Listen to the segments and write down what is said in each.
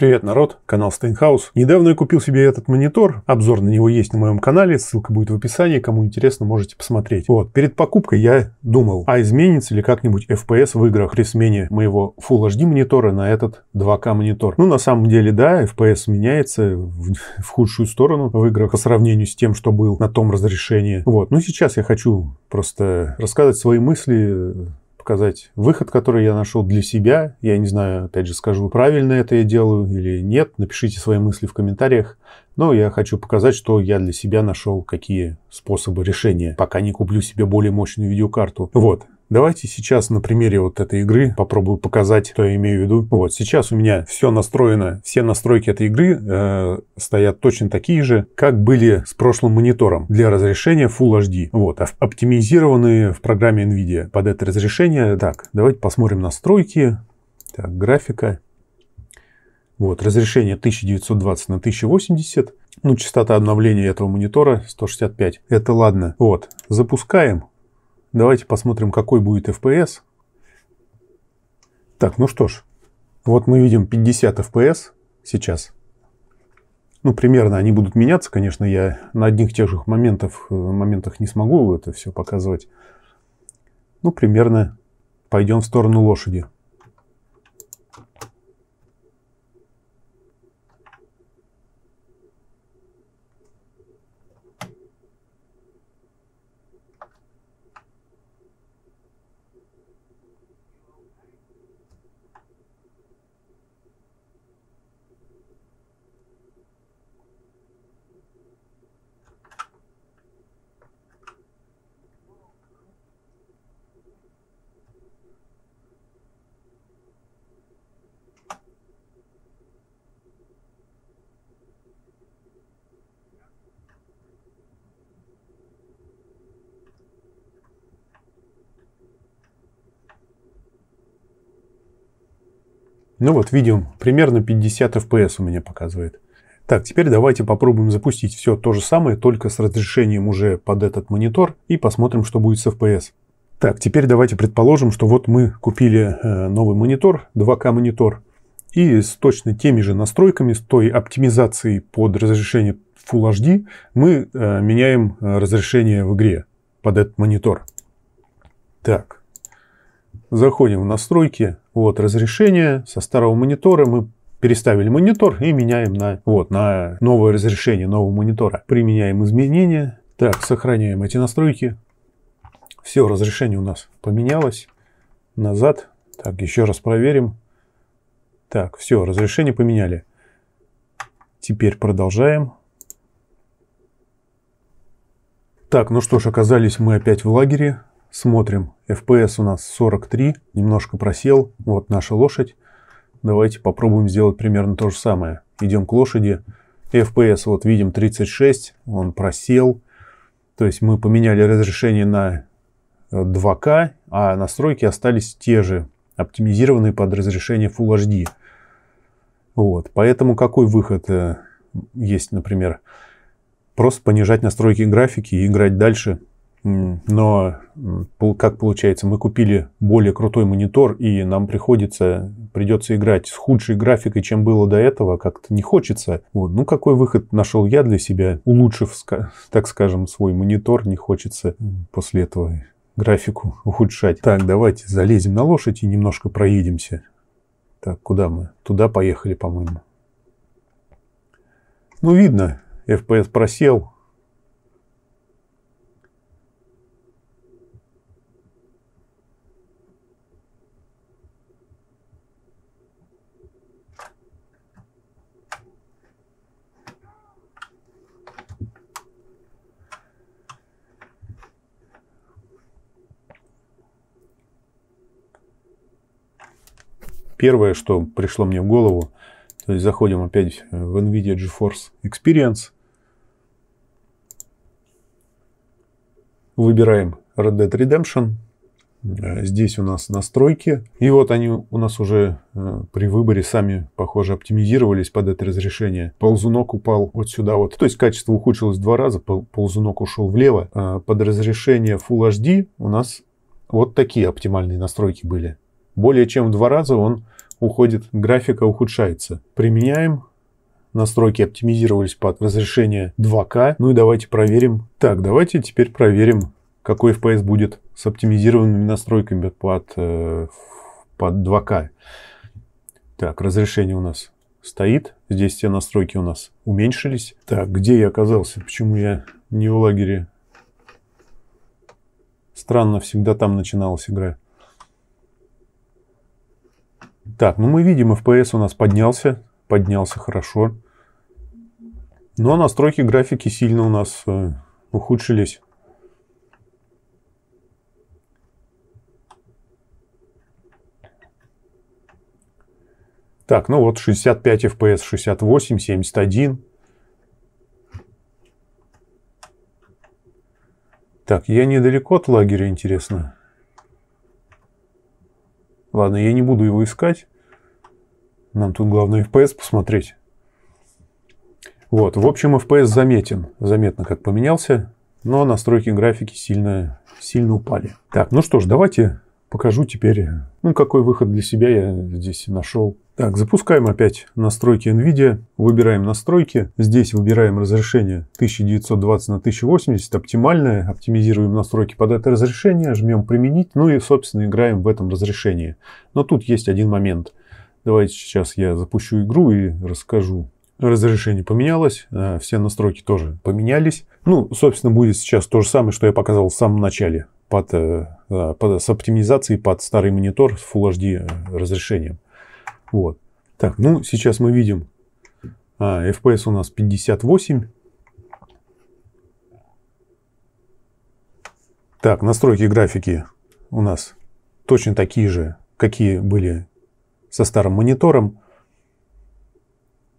Привет, народ, канал Steinhouse. Недавно я купил себе этот монитор, обзор на него есть на моем канале, ссылка будет в описании, кому интересно, можете посмотреть. Вот, перед покупкой я думал, а изменится ли как-нибудь FPS в играх при смене моего Full HD монитора на этот 2К монитор. Ну, на самом деле, да, FPS меняется в худшую сторону в играх по сравнению с тем, что был на том разрешении. Вот, ну сейчас я хочу просто рассказать свои мысли, показать выход, который я нашел для себя. Я не знаю, опять же скажу, правильно это я делаю или нет. Напишите свои мысли в комментариях. Но я хочу показать, что я для себя нашел, какие способы решения, пока не куплю себе более мощную видеокарту. Вот. Давайте сейчас на примере вот этой игры попробую показать, что я имею в виду. Вот, сейчас у меня все настроено, все настройки этой игры стоят точно такие же, как были с прошлым монитором для разрешения Full HD. Вот, оптимизированные в программе NVIDIA под это разрешение. Так, давайте посмотрим настройки. Так, графика. Вот, разрешение 1920 на 1080. Ну, частота обновления этого монитора 165. Это ладно. Вот, запускаем. Давайте посмотрим, какой будет FPS. Так, ну что ж. Вот мы видим 50 FPS сейчас. Ну, примерно они будут меняться. Конечно, я на одних тех же моментах не смогу это все показывать. Ну, примерно пойдем в сторону лошади. Ну вот, видим, примерно 50 FPS у меня показывает. Так, теперь давайте попробуем запустить все то же самое, только с разрешением уже под этот монитор, и посмотрим, что будет с FPS. Так, теперь давайте предположим, что вот мы купили новый монитор, 2К монитор, и с точно теми же настройками, с той оптимизацией под разрешение Full HD, мы меняем разрешение в игре под этот монитор. Так. Заходим в настройки, вот разрешение, со старого монитора мы переставили монитор и меняем на новое разрешение нового монитора. Применяем изменения, так, сохраняем эти настройки. Все, разрешение у нас поменялось, назад, так, еще раз проверим. Так, все, разрешение поменяли. Теперь продолжаем. Так, ну что ж, оказались мы опять в лагере. Смотрим, FPS у нас 43, немножко просел, вот наша лошадь. Давайте попробуем сделать примерно то же самое. Идем к лошади, FPS вот видим 36, он просел. То есть мы поменяли разрешение на 2К, а настройки остались те же, оптимизированные под разрешение Full HD. Вот, поэтому какой выход есть, например? Просто понижать настройки графики и играть дальше. Но, как получается, мы купили более крутой монитор, и нам придется играть с худшей графикой, чем было до этого, как-то не хочется. Вот. Ну, какой выход нашел я для себя, улучшив, так скажем, свой монитор, не хочется после этого графику ухудшать. Так, давайте залезем на лошадь и немножко проедемся. Так, куда мы? Туда поехали, по-моему. Ну, видно, FPS просел. Первое, что пришло мне в голову, то есть заходим опять в NVIDIA GeForce Experience. Выбираем Red Dead Redemption. Здесь у нас настройки. И вот они у нас уже при выборе сами, похоже, оптимизировались под это разрешение. Ползунок упал вот сюда вот. То есть качество ухудшилось в 2 раза, ползунок ушел влево. А под разрешение Full HD у нас вот такие оптимальные настройки были. Более чем в 2 раза он уходит, графика ухудшается. Применяем. Настройки оптимизировались под разрешение 2к. Ну и давайте проверим. Так, давайте теперь проверим, какой FPS будет с оптимизированными настройками под 2к. Так, разрешение у нас стоит. Здесь все настройки у нас уменьшились. Так, где я оказался? Почему я не в лагере? Странно, всегда там начиналась игра. Так, ну мы видим, FPS у нас поднялся. Поднялся хорошо. Но настройки графики сильно у нас ухудшились. Так, ну вот 65 FPS, 68, 71. Так, я недалеко от лагеря, интересно. Ладно, я не буду его искать. Нам тут главное FPS посмотреть. Вот, в общем, FPS заметен. Заметно, как поменялся. Но настройки графики сильно упали. Так, ну что ж, давайте покажу теперь, ну, какой выход для себя я здесь нашел. Так, запускаем опять настройки NVIDIA. Выбираем настройки. Здесь выбираем разрешение 1920 на 1080. Оптимальное. Оптимизируем настройки под это разрешение. Жмем применить. Ну и, собственно, играем в этом разрешении. Но тут есть один момент. Давайте сейчас я запущу игру и расскажу. Разрешение поменялось, все настройки тоже поменялись. Ну, собственно, будет сейчас то же самое, что я показал в самом начале. С оптимизацией под старый монитор с Full HD разрешением. Вот. Так, ну, сейчас мы видим, FPS у нас 58. Так, настройки графики у нас точно такие же, какие были со старым монитором.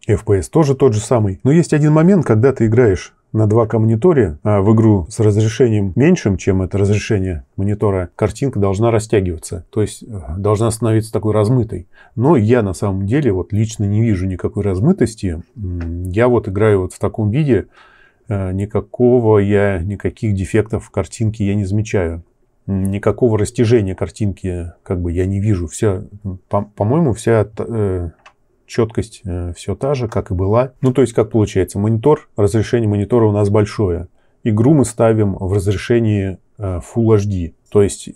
FPS тоже тот же самый. Но есть один момент, когда ты играешь на 2К мониторе, а в игру с разрешением меньшим, чем это разрешение монитора, картинка должна растягиваться. То есть должна становиться такой размытой. Но я на самом деле вот лично не вижу никакой размытости. Я вот играю вот в таком виде. Никаких дефектов в картинке я не замечаю. Никакого растяжения картинки как бы я не вижу. По-моему, вся четкость все та же, как и была. Ну, то есть, как получается, монитор, разрешение монитора у нас большое. Игру мы ставим в разрешении Full HD. То есть,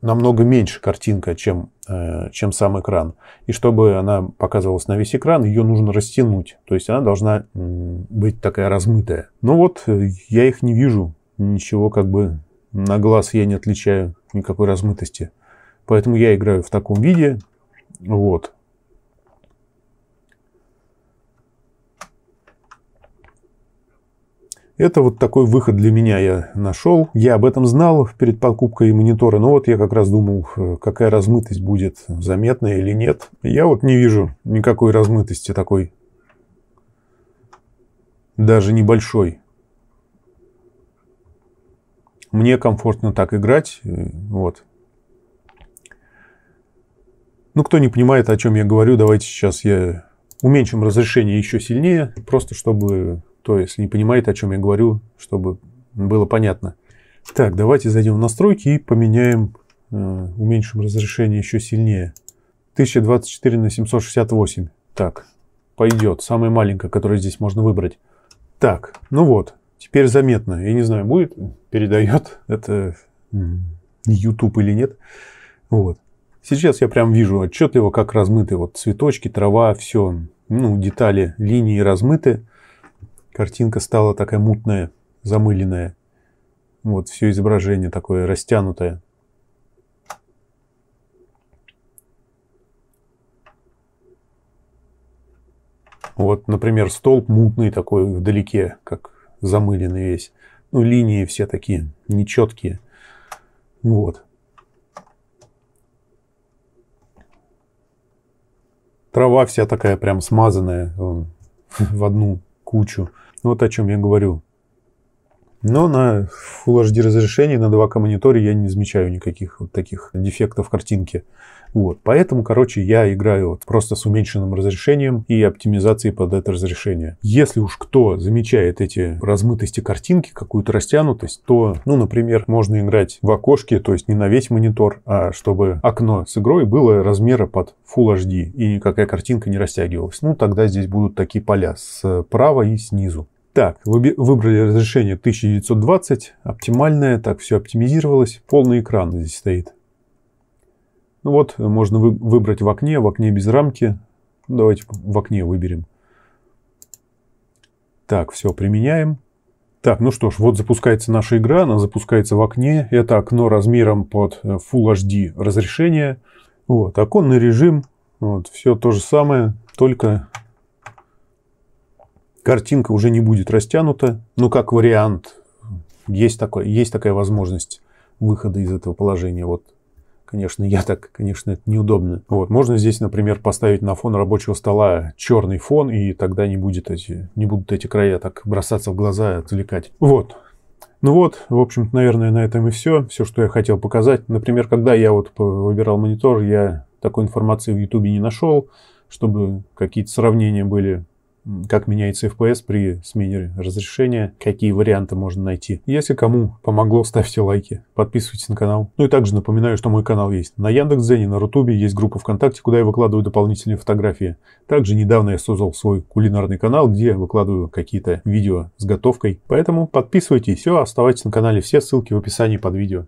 намного меньше картинка, чем сам экран. И чтобы она показывалась на весь экран, ее нужно растянуть. То есть, она должна быть такая размытая. Ну вот, я их не вижу. Ничего как бы... На глаз я не отличаю никакой размытости. Поэтому я играю в таком виде. Вот. Это вот такой выход для меня я нашел. Я об этом знал перед покупкой монитора. Но вот я как раз думал, какая размытость будет, заметна или нет. Я вот не вижу никакой размытости такой. Даже небольшой. Мне комфортно так играть. Вот. Ну, кто не понимает, о чем я говорю, давайте сейчас я уменьшим разрешение еще сильнее. Просто чтобы, кто если не понимает, о чем я говорю, чтобы было понятно. Так, давайте зайдем в настройки и поменяем, уменьшим разрешение еще сильнее. 1024 на 768. Так, пойдет. Самое маленькое, которое здесь можно выбрать. Так, ну вот. Теперь заметно. Я не знаю, будет, передает это YouTube или нет. Вот. Сейчас я прям вижу отчетливо, как размыты вот цветочки, трава, все. Ну, детали, линии размыты. Картинка стала такая мутная, замыленная. Вот, все изображение такое растянутое. Вот, например, столб мутный такой вдалеке, как... замыленный весь. Ну, линии все такие нечеткие. Вот. Трава вся такая прям смазанная в одну кучу. Вот о чем я говорю. Но на Full HD разрешении на 2К мониторе я не замечаю никаких вот таких дефектов картинки. Вот. Поэтому, короче, я играю вот просто с уменьшенным разрешением и оптимизацией под это разрешение. Если уж кто замечает эти размытости картинки, какую-то растянутость, то, ну, например, можно играть в окошке, то есть не на весь монитор, а чтобы окно с игрой было размера под Full HD и никакая картинка не растягивалась. Ну, тогда здесь будут такие поля справа и снизу. Так, выбрали разрешение 1920, оптимальное, так все оптимизировалось, полный экран здесь стоит. Ну вот, можно выбрать в окне без рамки. Давайте в окне выберем. Так, все, применяем. Так, ну что ж, вот запускается наша игра, она запускается в окне. Это окно размером под Full HD разрешение. Вот, оконный режим, вот, все то же самое, только... Картинка уже не будет растянута, но как вариант есть такая возможность выхода из этого положения. Вот, конечно, конечно, это неудобно. Вот, можно здесь, например, поставить на фон рабочего стола черный фон, и тогда не будут эти края так бросаться в глаза и отвлекать. Вот. Ну вот, в общем-то, наверное, на этом и все. Все, что я хотел показать. Например, когда я вот выбирал монитор, я такой информации в Ютубе не нашел, чтобы какие-то сравнения были. Как меняется FPS при смене разрешения, какие варианты можно найти. Если кому помогло, ставьте лайки, подписывайтесь на канал. Ну и также напоминаю, что мой канал есть на Яндекс.Дзене, на Рутубе, есть группа ВКонтакте, куда я выкладываю дополнительные фотографии. Также недавно я создал свой кулинарный канал, где я выкладываю какие-то видео с готовкой. Поэтому подписывайтесь, все, оставайтесь на канале, все ссылки в описании под видео.